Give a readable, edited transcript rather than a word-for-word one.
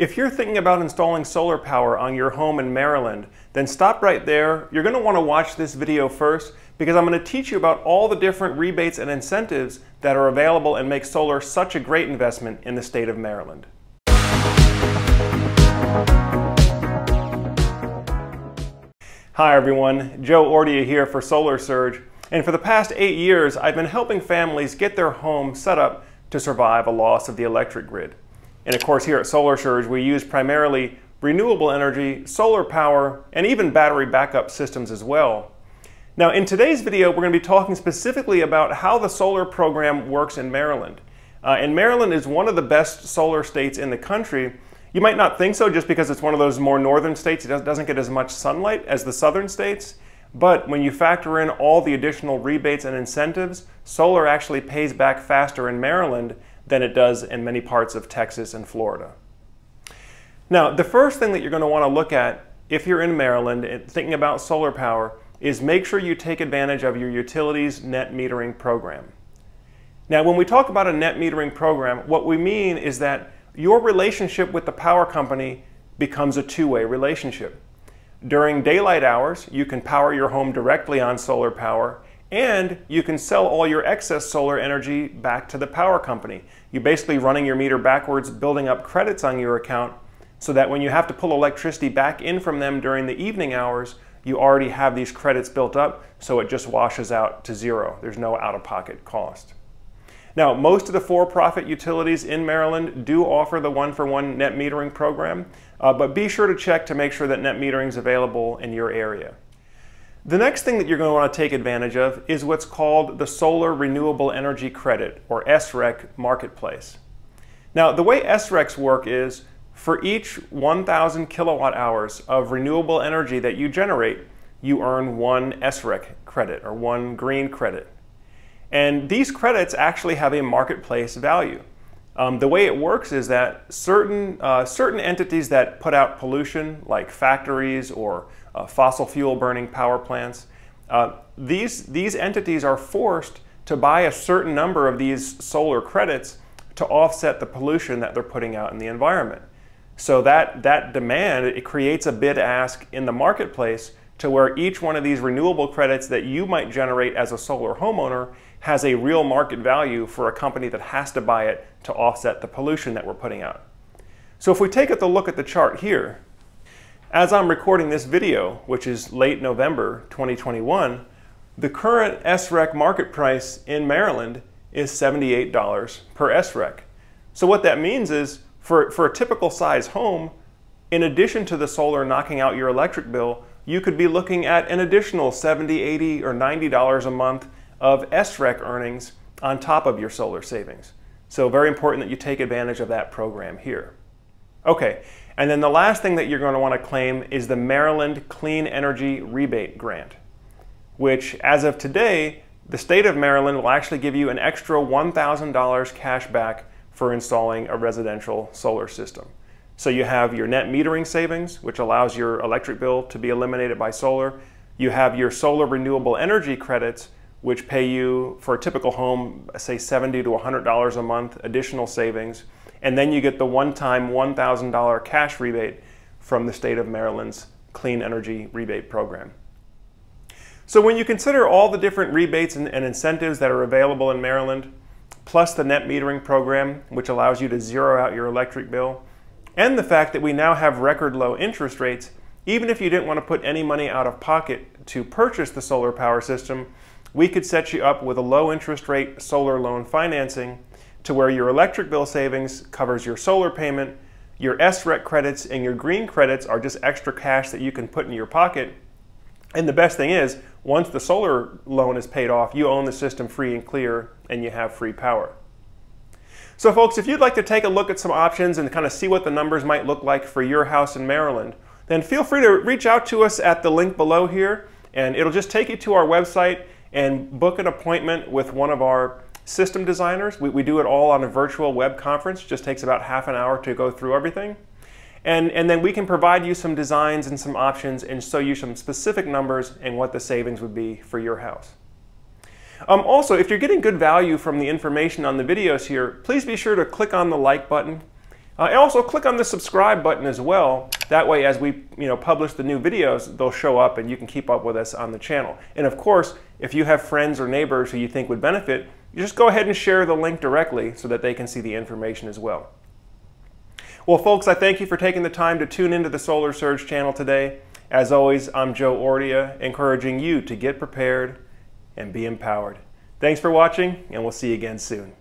If you're thinking about installing solar power on your home in Maryland, then stop right there. You're going to want to watch this video first because I'm going to teach you about all the different rebates and incentives that are available and make solar such a great investment in the state of Maryland. Hi everyone, Joe Ordea here for Solar Surge, and for the past 8 years I've been helping families get their home set up to survive a loss of the electric grid. And of course here at Solar Surge we use primarily renewable energy, solar power, and even battery backup systems as well. Now in today's video we're going to be talking specifically about how the solar program works in Maryland. And Maryland is one of the best solar states in the country. You might not think so just because it's one of those more northern states. It doesn't get as much sunlight as the southern states. But when you factor in all the additional rebates and incentives, solar actually pays back faster in Maryland than it does in many parts of Texas and Florida. Now, the first thing that you're going to want to look at if you're in Maryland and thinking about solar power is make sure you take advantage of your utility's net metering program. Now, when we talk about a net metering program, what we mean is that your relationship with the power company becomes a two-way relationship. During daylight hours, you can power your home directly on solar power, and you can sell all your excess solar energy back to the power company. You're basically running your meter backwards, building up credits on your account, so that when you have to pull electricity back in from them during the evening hours, you already have these credits built up, so it just washes out to zero. There's no out-of-pocket cost. Now, most of the for-profit utilities in Maryland do offer the one-for-one net metering program, but be sure to check to make sure that net metering is available in your area. The next thing that you're going to want to take advantage of is what's called the Solar Renewable Energy Credit, or SREC, marketplace. Now, the way SRECs work is for each 1,000 kilowatt hours of renewable energy that you generate, you earn one SREC credit, or one green credit. And these credits actually have a marketplace value. The way it works is that certain entities that put out pollution, like factories or fossil fuel burning power plants, these entities are forced to buy a certain number of these solar credits to offset the pollution that they're putting out in the environment. So that demand, it creates a bid-ask in the marketplace to where each one of these renewable credits that you might generate as a solar homeowner has a real market value for a company that has to buy it to offset the pollution that we're putting out. So if we take a look at the chart here, as I'm recording this video, which is late November 2021, the current SREC market price in Maryland is $78 per SREC. So what that means is for a typical size home, in addition to the solar knocking out your electric bill, you could be looking at an additional $70, $80, or $90 a month of SREC earnings on top of your solar savings. So very important that you take advantage of that program here. Okay, and then the last thing that you're going to want to claim is the Maryland Clean Energy Rebate Grant, which as of today, the state of Maryland will actually give you an extra $1,000 cash back for installing a residential solar system. So you have your net metering savings, which allows your electric bill to be eliminated by solar. You have your solar renewable energy credits, which pay you for a typical home, say $70 to $100 a month additional savings. And then you get the one-time $1,000 cash rebate from the state of Maryland's Clean Energy Rebate Program. So when you consider all the different rebates and incentives that are available in Maryland, plus the net metering program, which allows you to zero out your electric bill, and the fact that we now have record low interest rates, even if you didn't want to put any money out of pocket to purchase the solar power system, we could set you up with a low interest rate solar loan financing to where your electric bill savings covers your solar payment, your SREC credits and your green credits are just extra cash that you can put in your pocket. And the best thing is, once the solar loan is paid off, you own the system free and clear and you have free power. So folks, if you'd like to take a look at some options and kind of see what the numbers might look like for your house in Maryland, then feel free to reach out to us at the link below here, and it'll just take you to our website and book an appointment with one of our system designers. We do it all on a virtual web conference. It just takes about half an hour to go through everything. And then we can provide you some designs and some options and show you some specific numbers and what the savings would be for your house. Also, if you're getting good value from the information on the videos here, please be sure to click on the like button. And also click on the subscribe button as well. That way, as we publish the new videos, they'll show up and you can keep up with us on the channel. And of course, if you have friends or neighbors who you think would benefit, you just go ahead and share the link directly so that they can see the information as well. Well, folks, I thank you for taking the time to tune into the Solar Surge channel today. As always, I'm Joe Ordea, encouraging you to get prepared and be empowered. Thanks for watching, and we'll see you again soon.